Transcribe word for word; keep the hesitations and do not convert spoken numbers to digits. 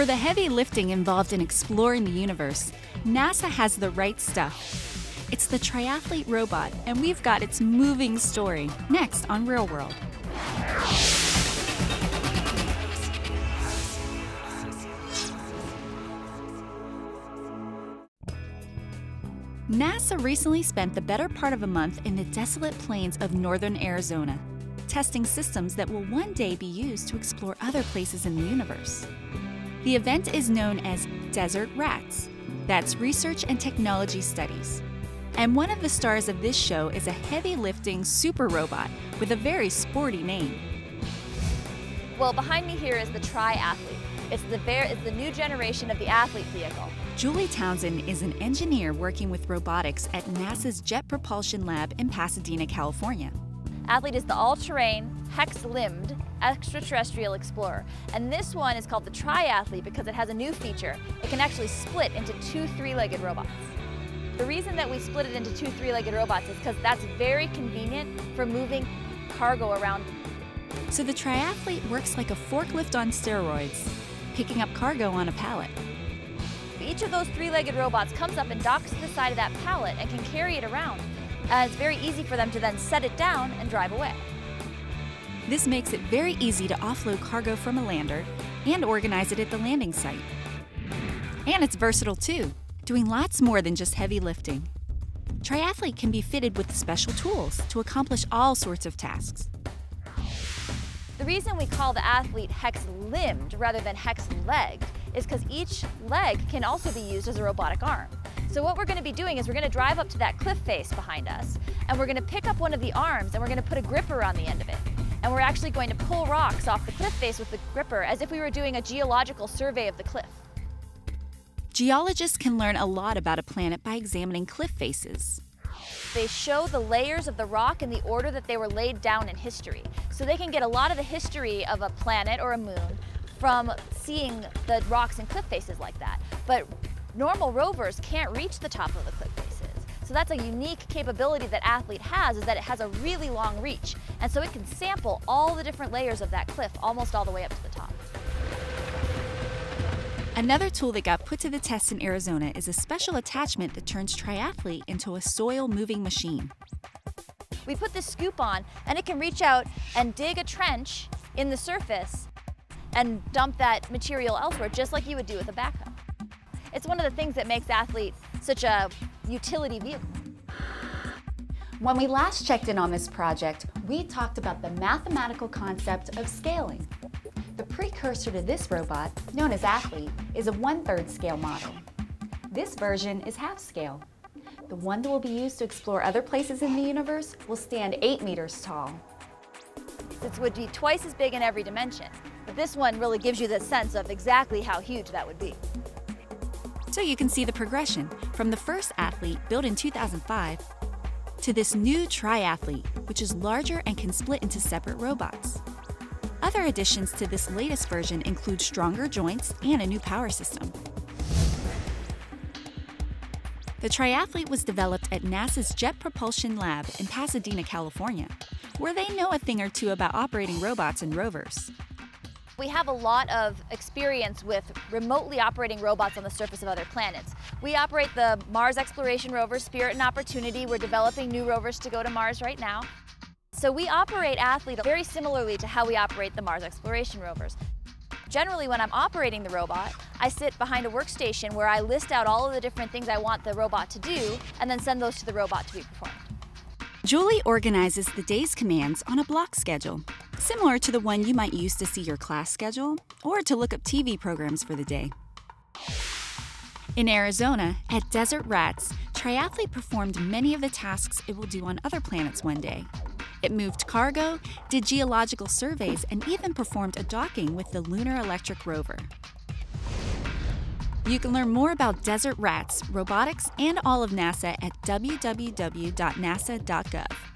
For the heavy lifting involved in exploring the universe, NASA has the right stuff. It's the Triathlete robot, and we've got its moving story next on Real World. NASA recently spent the better part of a month in the desolate plains of northern Arizona, testing systems that will one day be used to explore other places in the universe. The event is known as Desert Rats. That's Research and Technology Studies. And one of the stars of this show is a heavy-lifting super robot with a very sporty name. Well, behind me here is the Triathlete. It's the, it's the new generation of the athlete vehicle. Julie Townsend is an engineer working with robotics at NASA's Jet Propulsion Lab in Pasadena, California. Athlete is the all-terrain, hex-limbed, extraterrestrial explorer. And this one is called the Triathlete because it has a new feature. It can actually split into two three-legged robots. The reason that we split it into two three-legged robots is because that's very convenient for moving cargo around. So the Triathlete works like a forklift on steroids, picking up cargo on a pallet. Each of those three-legged robots comes up and docks to the side of that pallet and can carry it around. Uh, it's very easy for them to then set it down and drive away. This makes it very easy to offload cargo from a lander and organize it at the landing site. And it's versatile too, doing lots more than just heavy lifting. Triathlete can be fitted with special tools to accomplish all sorts of tasks. The reason we call the athlete hex-limbed rather than hex-legged is because each leg can also be used as a robotic arm. So what we're going to be doing is we're going to drive up to that cliff face behind us, and we're going to pick up one of the arms, and we're going to put a gripper on the end of it. And we're actually going to pull rocks off the cliff face with the gripper as if we were doing a geological survey of the cliff. Geologists can learn a lot about a planet by examining cliff faces. They show the layers of the rock in the order that they were laid down in history. So they can get a lot of the history of a planet or a moon from seeing the rocks and cliff faces like that. But normal rovers can't reach the top of the cliff faces. So that's a unique capability that Athlete has, is that it has a really long reach. And so it can sample all the different layers of that cliff, almost all the way up to the top. Another tool that got put to the test in Arizona is a special attachment that turns Triathlete into a soil-moving machine. We put this scoop on, and it can reach out and dig a trench in the surface and dump that material elsewhere, just like you would do with a backhoe. It's one of the things that makes Athlete such a utility vehicle. When we last checked in on this project, we talked about the mathematical concept of scaling. The precursor to this robot, known as Athlete, is a one-third scale model. This version is half scale. The one that will be used to explore other places in the universe will stand eight meters tall. This would be twice as big in every dimension, but this one really gives you the sense of exactly how huge that would be. So you can see the progression from the first Athlete, built in two thousand five, to this new Triathlete, which is larger and can split into separate robots. Other additions to this latest version include stronger joints and a new power system. The Triathlete was developed at NASA's Jet Propulsion Lab in Pasadena, California, where they know a thing or two about operating robots and rovers. We have a lot of experience with remotely operating robots on the surface of other planets. We operate the Mars exploration rovers, Spirit and Opportunity. We're developing new rovers to go to Mars right now. So we operate Athlete very similarly to how we operate the Mars exploration rovers. Generally, when I'm operating the robot, I sit behind a workstation where I list out all of the different things I want the robot to do and then send those to the robot to be performed. Julie organizes the day's commands on a block schedule, similar to the one you might use to see your class schedule or to look up T V programs for the day. In Arizona, at Desert Rats, Triathlete performed many of the tasks it will do on other planets one day. It moved cargo, did geological surveys, and even performed a docking with the Lunar Electric Rover. You can learn more about Desert Rats, robotics, and all of NASA at w w w dot nasa dot gov.